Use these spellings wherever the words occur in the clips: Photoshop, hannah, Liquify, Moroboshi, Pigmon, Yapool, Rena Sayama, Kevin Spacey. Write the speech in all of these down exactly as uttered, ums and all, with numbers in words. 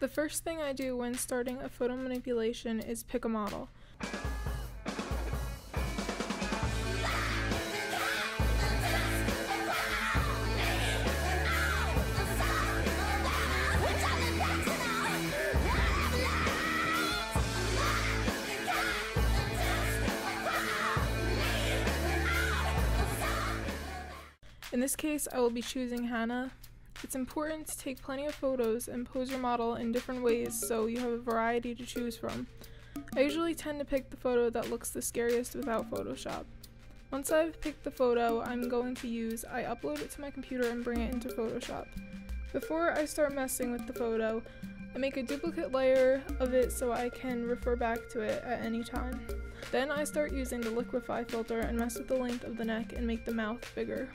The first thing I do when starting a photo manipulation is pick a model. In this case, I will be choosing Hannah. It's important to take plenty of photos and pose your model in different ways so you have a variety to choose from. I usually tend to pick the photo that looks the scariest without Photoshop. Once I've picked the photo I'm going to use, I upload it to my computer and bring it into Photoshop. Before I start messing with the photo, I make a duplicate layer of it so I can refer back to it at any time. Then I start using the Liquify filter and mess with the length of the neck and make the mouth bigger.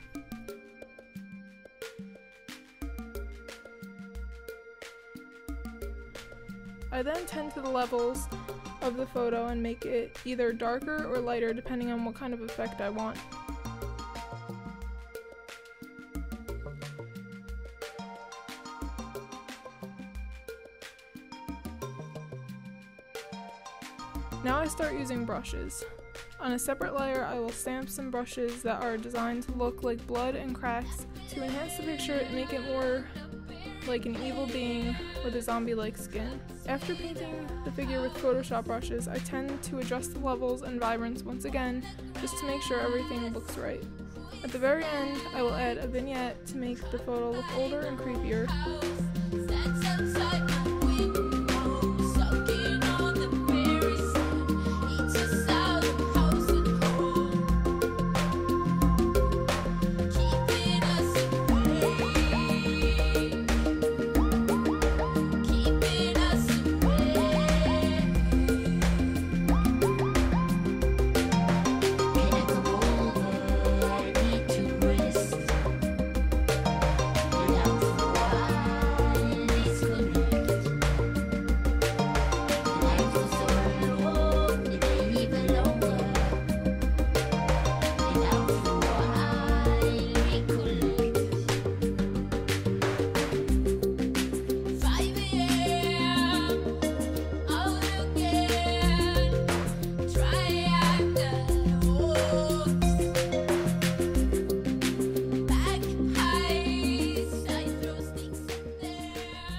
I then tend to the levels of the photo and make it either darker or lighter depending on what kind of effect I want. Now I start using brushes. On a separate layer I will stamp some brushes that are designed to look like blood and cracks to enhance the picture and make it more like an evil being with a zombie-like skin. After painting the figure with Photoshop brushes, I tend to adjust the levels and vibrance once again just to make sure everything looks right. At the very end, I will add a vignette to make the photo look older and creepier.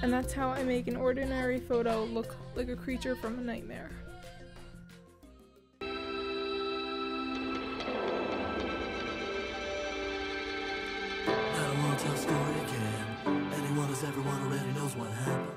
And that's how I make an ordinary photo look like a creature from a nightmare. I don't want to tell a story again. Anyone is everyone already knows what happened.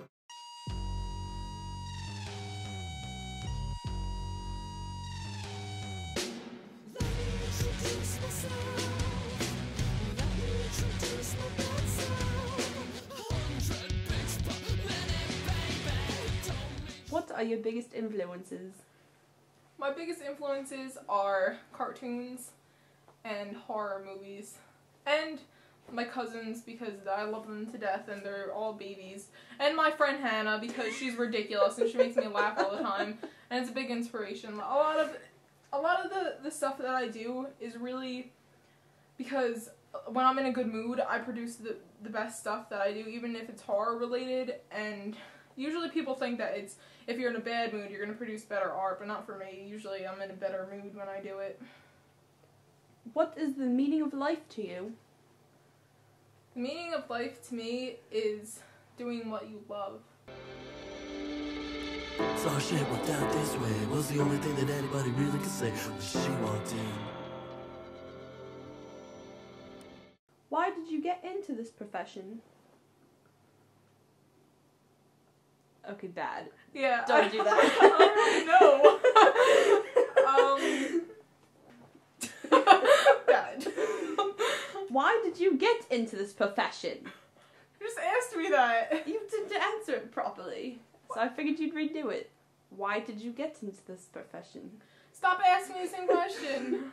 What are your biggest influences? My biggest influences are cartoons and horror movies and my cousins because I love them to death and they're all babies, and my friend Hannah because she's ridiculous and she makes me laugh all the time and it's a big inspiration. A lot of a lot of the, the stuff that I do is really because when I'm in a good mood I produce the, the best stuff that I do, even if it's horror related. And usually people think that it's, if you're in a bad mood, you're going to produce better art, but not for me. Usually I'm in a better mood when I do it. What is the meaning of life to you? The meaning of life to me is doing what you love. So shit worked out this way. It was the only thing that anybody really could say when she walked in. Why did you get into this profession? Okay, bad. Yeah. Don't do that. I don't know. um, bad. Why did you get into this profession? You just asked me that. You didn't answer it properly. So I figured you'd redo it. Why did you get into this profession? Stop asking me the same question.